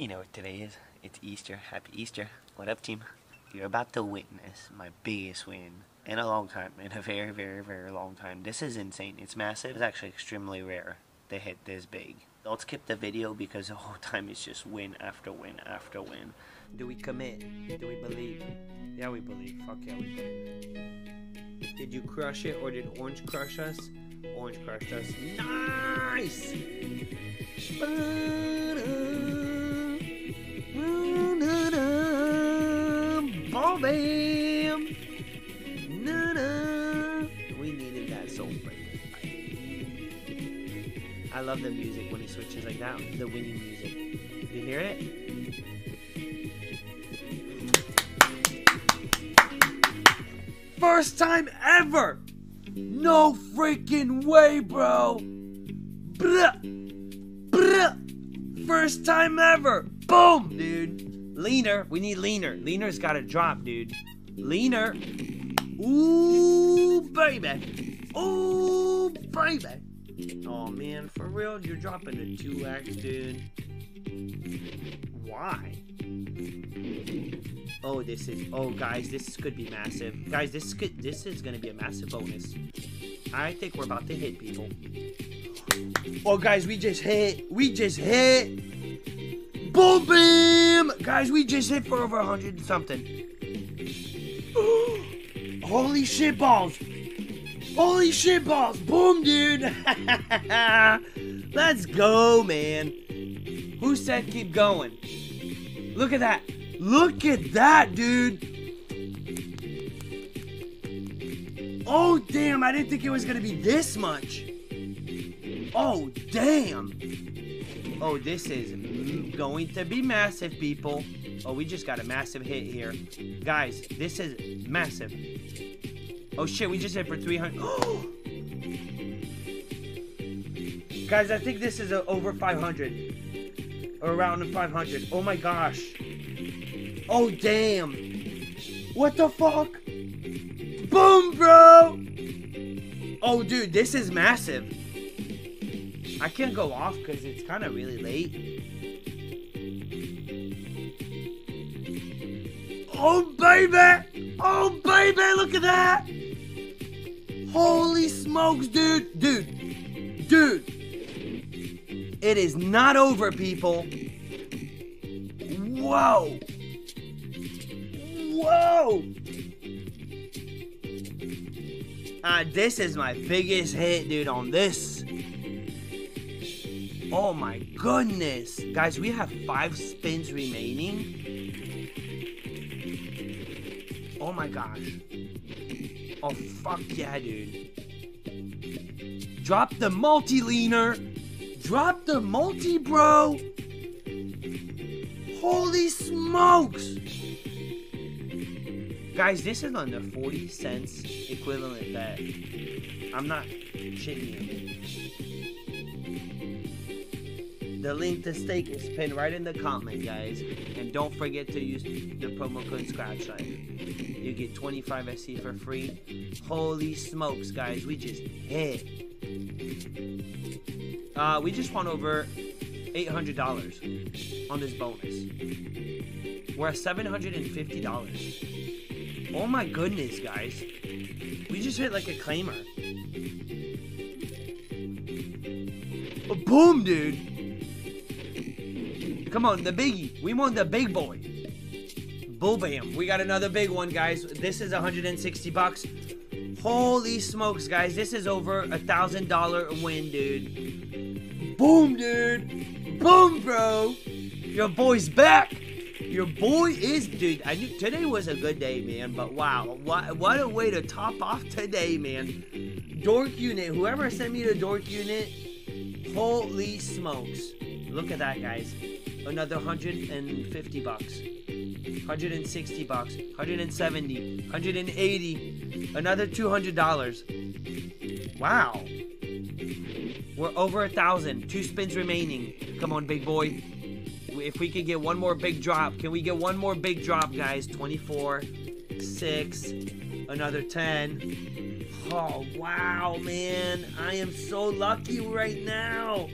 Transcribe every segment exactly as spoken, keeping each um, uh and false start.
You know what today is? It's Easter. Happy Easter. What up, team? You're about to witness my biggest win in a long time, in a very, very, very long time. This is insane. It's massive. It's actually extremely rare to hit this big. I'll skip the video because the whole time it's just win after win after win. Do we commit? Do we believe? Yeah, we believe. Fuck yeah, we believe. Did you crush it or did Orange crush us? Orange crushed us. Nice! Bam! Na-na! We needed that soul break. I love the music when he switches like that, the winning music. You hear it? First time ever! No freaking way, bro! Bruh! Bruh! First time ever! Boom, dude! Leaner, we need leaner. Leaner's gotta drop, dude. Leaner. Ooh, baby. Ooh, baby. Oh man, for real? You're dropping a two X, dude. Why? Oh, this is, oh guys, this could be massive. Guys, this could, this is gonna be a massive bonus. I think we're about to hit, people. Oh guys, we just hit. We just hit. Boom, bam! Guys, we just hit for over one hundred and something. Holy shit balls! Holy shit balls! Boom, dude! Let's go, man. Who said keep going? Look at that. Look at that, dude. Oh, damn. I didn't think it was going to be this much. Oh, damn. Oh, this is going to be massive, people. Oh, we just got a massive hit here. Guys, this is massive. Oh, shit, we just hit for three hundred. Guys, I think this is a over five hundred. Or around five hundred. Oh, my gosh. Oh, damn. What the fuck? Boom, bro. Oh, dude, this is massive. I can't go off because it's kind of really late. Oh, baby! Oh, baby! Look at that! Holy smokes, dude! Dude! Dude! It is not over, people! Whoa! Whoa! Uh, this is my biggest hit, dude, on this. Oh my goodness. Guys, we have five spins remaining. Oh my gosh. Oh, fuck yeah, dude. Drop the multi-leaner. Drop the multi, bro. Holy smokes. Guys, this is on the forty cents equivalent bet. I'm not shitting you. The link to Stake is pinned right in the comment, guys. And don't forget to use the promo code Scratch Life. You get twenty-five S C for free. Holy smokes, guys. We just hit. Uh, we just won over eight hundred dollars on this bonus. We're at seven hundred fifty dollars. Oh my goodness, guys. We just hit like a claimer. Oh, boom, dude. Come on, the biggie. We want the big boy. Boom, bam. We got another big one, guys. This is one hundred sixty bucks. Holy smokes, guys. This is over a thousand dollar win, dude. Boom, dude. Boom, bro. Your boy's back. Your boy is, dude. I knew today was a good day, man. But wow, what what a way to top off today, man. Dork unit. Whoever sent me to dork unit. Holy smokes. Look at that, guys. Another one hundred fifty bucks, one hundred sixty bucks, one hundred seventy, one hundred eighty, another two hundred dollars. Wow. We're over a thousand. Two spins remaining. Come on, big boy. If we could get one more big drop. Can we get one more big drop, guys? twenty-four, six, another ten. Oh, wow, man. I am so lucky right now.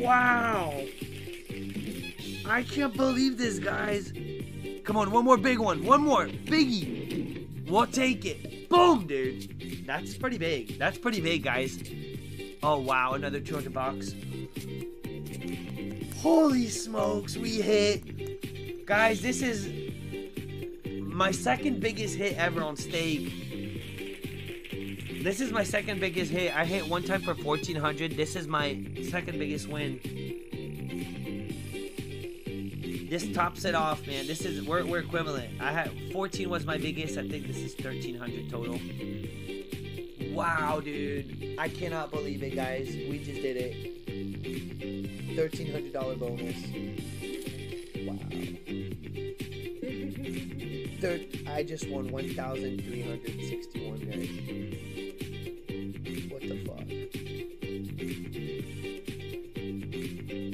Wow! I can't believe this, guys. Come on, one more big one. One more. Biggie. We'll take it. Boom, dude. That's pretty big. That's pretty big, guys. Oh, wow. Another two hundred bucks. Holy smokes. We hit. Guys, this is my second biggest hit ever on Stake. This is my second biggest hit. I hit one time for fourteen hundred. This is my second biggest win. This tops it off, man. This is we're, we're equivalent. I had fourteen was my biggest. I think this is thirteen hundred total. Wow, dude! I cannot believe it, guys. We just did it. thirteen hundred dollar bonus. Wow. Thir I just won one thousand three hundred sixty-one, guys. What the fuck?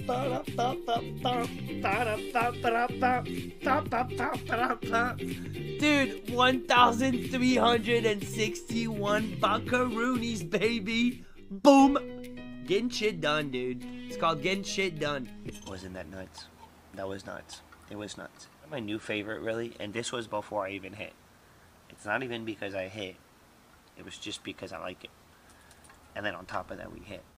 Ba -da -ba -ba -ba. Dude, one thousand three hundred sixty-one buckaroonies, baby. Boom. Getting shit done, dude. It's called getting shit done. Wasn't that nuts? That was nuts. It was nuts. My new favorite, really, and this was before I even hit. It's not even because I hit. It was just because I like it. And then on top of that, we hit.